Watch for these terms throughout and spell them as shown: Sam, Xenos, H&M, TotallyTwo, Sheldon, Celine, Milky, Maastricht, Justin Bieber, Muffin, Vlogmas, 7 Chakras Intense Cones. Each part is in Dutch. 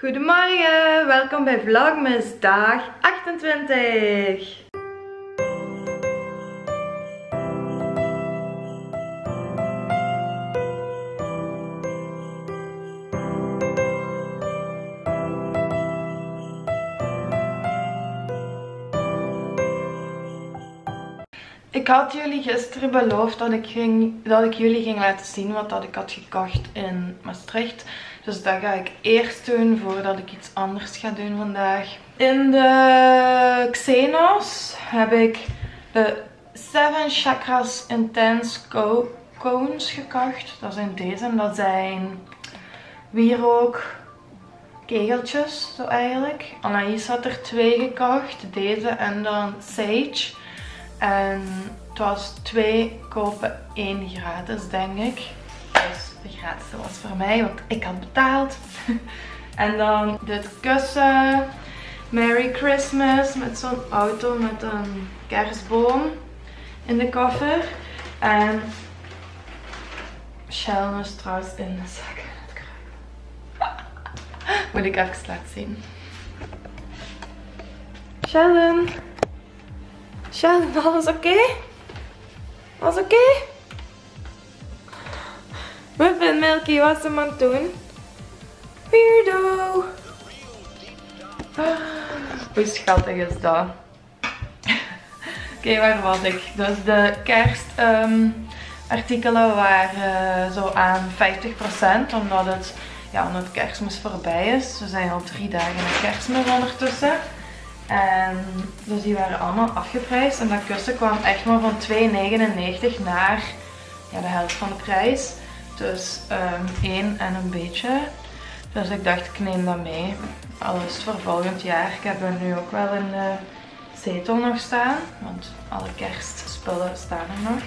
Goedemorgen, welkom bij Vlogmas dag 28. Ik had jullie gisteren beloofd dat ik jullie ging laten zien wat dat ik had gekocht in Maastricht. Dus dat ga ik eerst doen voordat ik iets anders ga doen vandaag. In de Xenos heb ik de 7 Chakras Intense Cones gekocht. Dat zijn deze. Dat zijn wierook kegeltjes, zo eigenlijk. Anaïs had er 2 gekocht. Deze en dan sage. En het was 2 kopen 1 gratis, denk ik. Dus de gratis was voor mij, want ik had betaald. En dan dit kussen. Merry Christmas met zo'n auto met een kerstboom in de koffer. En Sheldon is trouwens in de zak aan het kruipen. Moet ik even laten zien. Sheldon! Sheldon, alles oké? Alles oké? Muffin Milky was hem aan het doen. Weirdo! Hoe schattig is dat? Oké, waar was ik? Dus de kerstartikelen waren zo aan 50%, omdat het, ja, omdat kerstmis voorbij is. We zijn al 3 dagen met kerstmis ondertussen. En dus die waren allemaal afgeprijsd. En dat kussen kwam echt maar van 2,99 naar, ja, de helft van de prijs. Dus 1 en een beetje. Dus ik dacht, ik neem dat mee. Alles voor volgend jaar. Ik heb er nu ook wel een zetel nog staan. Want alle kerstspullen staan er nog.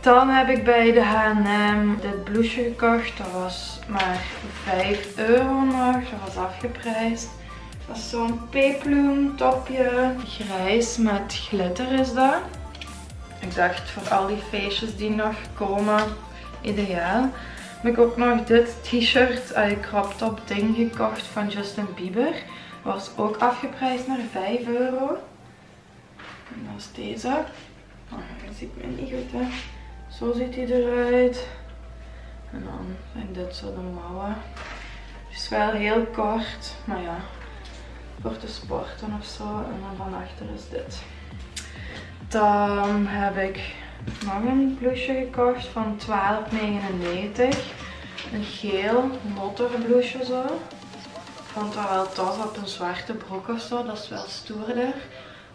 Dan heb ik bij de H&M dit blouseje gekocht. Dat was maar 5 euro nog. Dat was afgeprijsd. Dat is zo'n peeploem topje. Grijs met glitter is dat. Ik dacht voor al die feestjes die nog komen, ideaal. Heb ik ook nog dit t-shirt uit crop top ding gekocht van Justin Bieber. Was ook afgeprijsd naar 5 euro. En dat is deze. Oh, dat ziet me niet goed, hè. Zo ziet hij eruit. En dan zijn dit zo de mouwen. Het is wel heel kort, maar ja. Voor te sporten of zo. En dan van achter is dit. Dan heb ik nog een blouseje gekocht van 12,99. Een geel motterblouseje zo. Ik vond dat wel tof op een zwarte broek of zo. Dat is wel stoerder.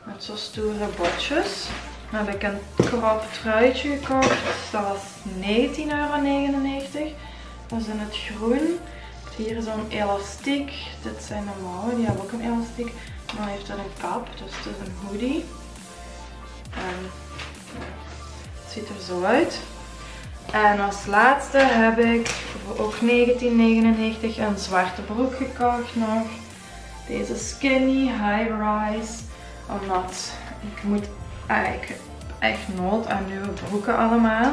Met zo stoere botjes. Dan heb ik een krop truitje gekocht. Dat was 19,99 euro. Dat is in het groen. Hier is zo'n elastiek. Dit zijn de mouwen, die hebben ook een elastiek. Dan heeft dat een kap, dus het is een hoodie. En het ziet er zo uit. En als laatste heb ik ook 19,99 een zwarte broek gekocht nog. Deze skinny high rise. Omdat ik moet eigenlijk echt nood aan nieuwe broeken allemaal.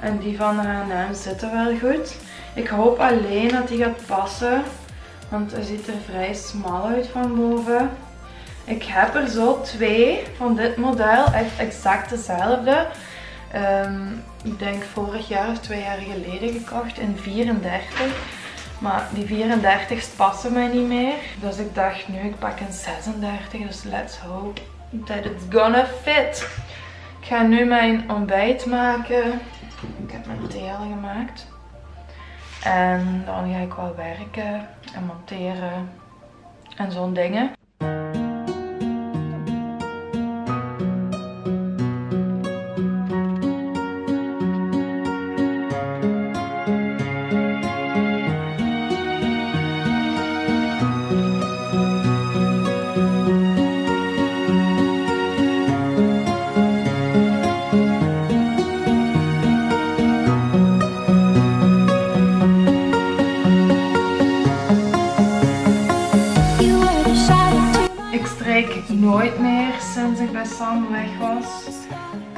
En die van de H&M zitten wel goed. Ik hoop alleen dat die gaat passen, want hij ziet er vrij smal uit van boven. Ik heb er zo 2 van dit model, echt exact dezelfde. Ik denk vorig jaar of 2 jaar geleden gekocht in 34. Maar die 34's passen mij niet meer. Dus ik dacht nu, ik pak een 36, dus let's hope that it's gonna fit. Ik ga nu mijn ontbijt maken. Ik heb mijn thee al gemaakt. En dan ga ik wel werken en monteren en zo'n dingen. Nooit meer sinds ik bij Sam weg was.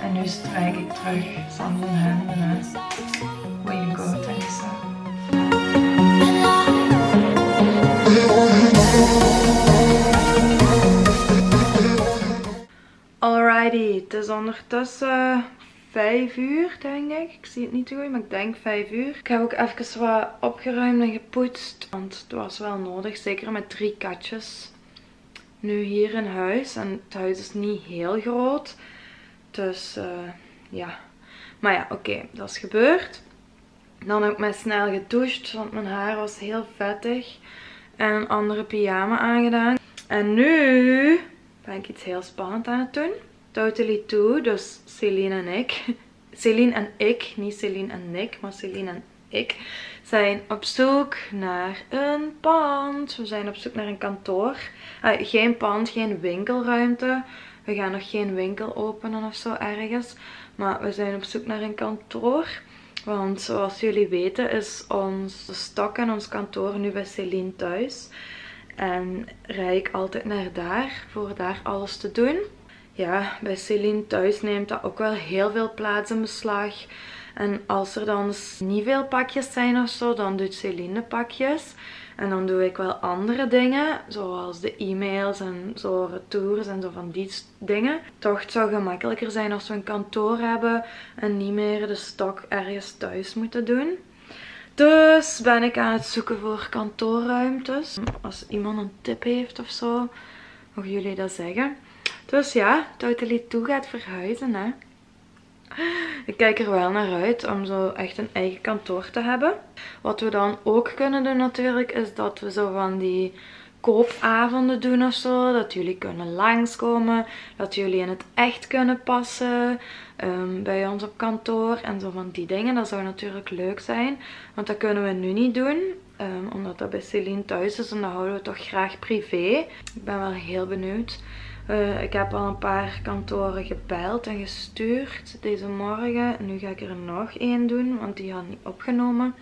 En nu strijk ik terug Sam zijn handen. Way you go, Sam. Het is ondertussen 5 uur, denk ik. Ik zie het niet goed, maar ik denk 5 uur. Ik heb ook even wat opgeruimd en gepoetst. Want het was wel nodig, zeker met 3 katjes. Nu hier in huis. En het huis is niet heel groot. Dus ja. Maar ja, oké, dat is gebeurd. Dan heb ik mij snel gedoucht, want mijn haar was heel vettig. En een andere pyjama aangedaan. En nu ben ik iets heel spannends aan het doen. TotallyTwo, dus Celine en ik. Celine en ik, niet Celine en Nick, maar Celine en ik zijn op zoek naar een pand. We zijn op zoek naar een kantoor. Geen pand, geen winkelruimte. We gaan nog geen winkel openen of zo ergens. Maar we zijn op zoek naar een kantoor. Want zoals jullie weten is onze stok en ons kantoor nu bij Celine thuis. En rij ik altijd naar daar voor daar alles te doen. Ja, bij Celine thuis neemt dat ook wel heel veel plaats in beslag. En als er dan niet veel pakjes zijn of zo, dan doet Celine de pakjes. En dan doe ik wel andere dingen, zoals de e-mails en zo retours en zo van die dingen. Toch, het zou gemakkelijker zijn als we een kantoor hebben en niet meer de stok ergens thuis moeten doen. Dus ben ik aan het zoeken voor kantoorruimtes. Als iemand een tip heeft of zo, mogen jullie dat zeggen. Dus ja, TotallyTwo gaat verhuizen, hè. Ik kijk er wel naar uit om zo echt een eigen kantoor te hebben. Wat we dan ook kunnen doen natuurlijk is dat we zo van die koopavonden doen of zo. Dat jullie kunnen langskomen, dat jullie in het echt kunnen passen bij ons op kantoor en zo van die dingen. Dat zou natuurlijk leuk zijn, want dat kunnen we nu niet doen. Omdat dat bij Celine thuis is en dat houden we toch graag privé. Ik ben wel heel benieuwd. Ik heb al een paar kantoren gebeld en gestuurd deze morgen. Nu ga ik er nog één doen, want die had niet opgenomen.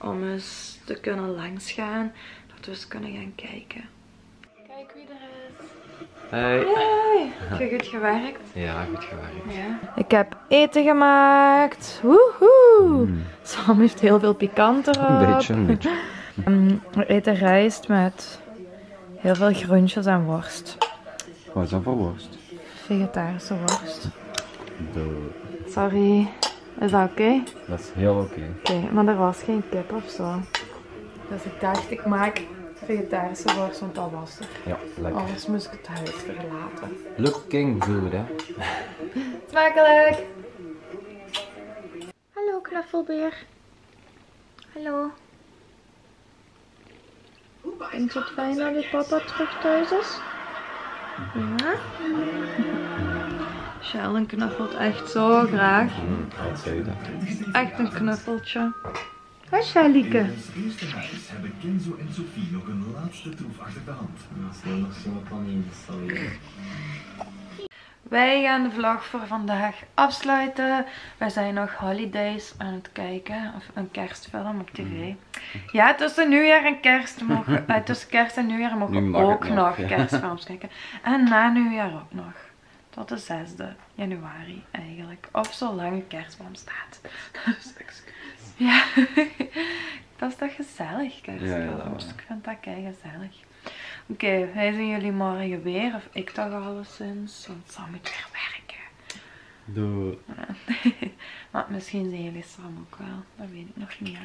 Om eens te kunnen langsgaan, dat we eens kunnen gaan kijken. Kijk wie er is. Hey. Hey. Heb je goed gewerkt? Ja, goed gewerkt. Ja. Ik heb eten gemaakt. Woehoe! Mm. Sam heeft heel veel pikant erop. Een beetje. We eten rijst met heel veel groentjes en worst. Wat is dat voor worst? Vegetarische worst. Sorry, is dat oké? Dat is heel oké. Oké, maar er was geen kip of zo. Dus ik dacht, ik maak vegetarische worst, want dat was er. Ja, lekker. Anders moest ik het huis verlaten. Looking good, hè? Smakelijk! Hallo, knuffelbeer. Hallo. Vind je het fijn dat je papa terug thuis is? Ja? Sheldon knuffelt echt zo graag. Echt een knuffeltje. Hoi Shellyke. Kenzo en Sophie nog een laatste troef achter de hand. Wij gaan de vlog voor vandaag afsluiten. Wij zijn nog Holidays aan het kijken. Of een kerstfilm op tv. Ja, tussen kerst en nieuwjaar mogen we ook nog kerstfilms kijken. En na nieuwjaar ook nog. Tot de 6e januari eigenlijk. Of zolang een kerstboom staat. Dus, excuus. Ja, dat is toch gezellig kerstfilms. Ja, ik vind dat kei gezellig. Oké, wij zien jullie morgen weer. Of ik toch alleszins. Want Sam moet weer werken. Doei. Ja. Maar misschien zien jullie Sam ook wel. Dat weet ik nog niet. Hè.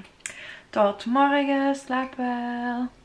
Tot morgen. Slaap wel.